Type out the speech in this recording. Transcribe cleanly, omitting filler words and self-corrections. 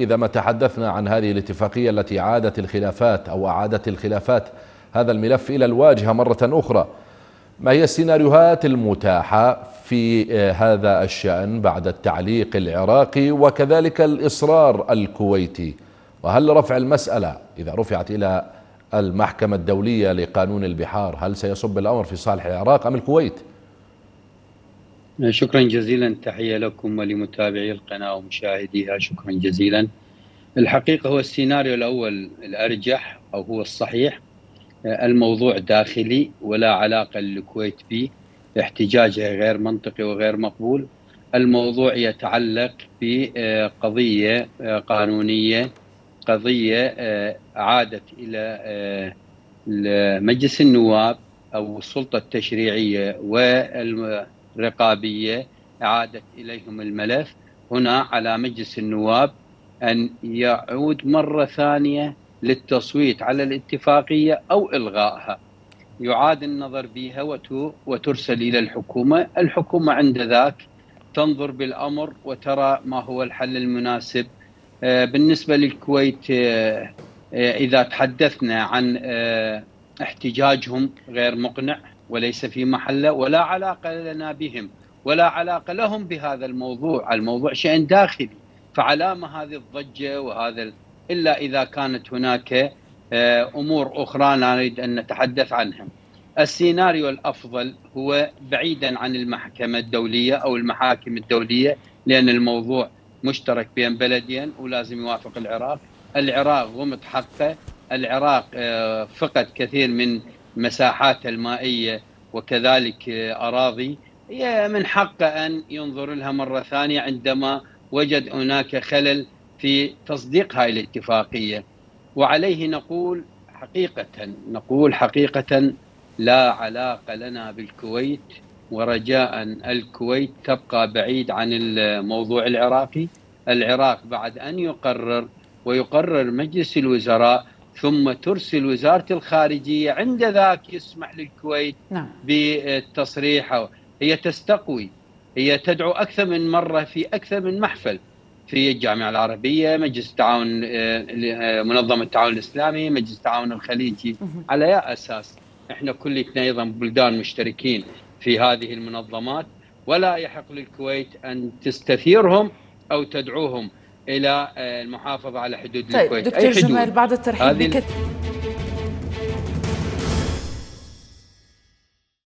إذا ما تحدثنا عن هذه الاتفاقية التي عادت الخلافات أو أعادت الخلافات هذا الملف إلى الواجهة مرة أخرى، ما هي السيناريوهات المتاحة في هذا الشأن بعد التعليق العراقي وكذلك الإصرار الكويتي؟ وهل رفع المسألة إذا رفعت إلى المحكمة الدولية لقانون البحار هل سيصب الأمر في صالح العراق أم الكويت؟ شكرا جزيلا، تحية لكم ولمتابعي القناة ومشاهديها، شكرا جزيلا. الحقيقة هو السيناريو الأول الأرجح أو هو الصحيح. الموضوع داخلي ولا علاقة للكويت به، احتجاجها غير منطقي وغير مقبول. الموضوع يتعلق بقضية قانونية، قضية عادت إلى مجلس النواب أو السلطة التشريعية والرقابية، عادت إليهم الملف. هنا على مجلس النواب أن يعود مرة ثانية للتصويت على الاتفاقية أو إلغائها، يعاد النظر بها وترسل إلى الحكومة. الحكومة عند ذاك تنظر بالأمر وترى ما هو الحل المناسب. بالنسبة للكويت إذا تحدثنا عن احتجاجهم غير مقنع وليس في محله، ولا علاقة لنا بهم ولا علاقة لهم بهذا الموضوع. الموضوع شيء داخلي، فعلامة هذه الضجة وهذا، إلا إذا كانت هناك أمور أخرى نريد أن نتحدث عنها. السيناريو الأفضل هو بعيدا عن المحكمة الدولية أو المحاكم الدولية، لأن الموضوع مشترك بين بلدين ولازم يوافق العراق. العراق غمط حقه، العراق فقد كثير من مساحاته المائية وكذلك أراضي، من حقه أن ينظر لها مرة ثانية عندما وجد هناك خلل في تصديق هاي الاتفاقية. وعليه نقول حقيقة لا علاقة لنا بالكويت، ورجاء الكويت تبقى بعيد عن الموضوع العراقي. العراق بعد أن يقرر ويقرر مجلس الوزراء ثم ترسل وزارة الخارجية، عند ذاك يسمح للكويت بالتصريح. هي تستقوي، هي تدعو أكثر من مرة في أكثر من محفل، في الجامعة العربية، مجلس التعاون، منظمة التعاون الإسلامي، مجلس التعاون الخليجي. على أي أساس؟ احنا كلنا أيضا بلدان مشتركين في هذه المنظمات، ولا يحق للكويت أن تستثيرهم أو تدعوهم إلى المحافظة على حدود الكويت. دكتور جمال، بعد الترحيب